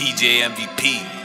DJ MVP.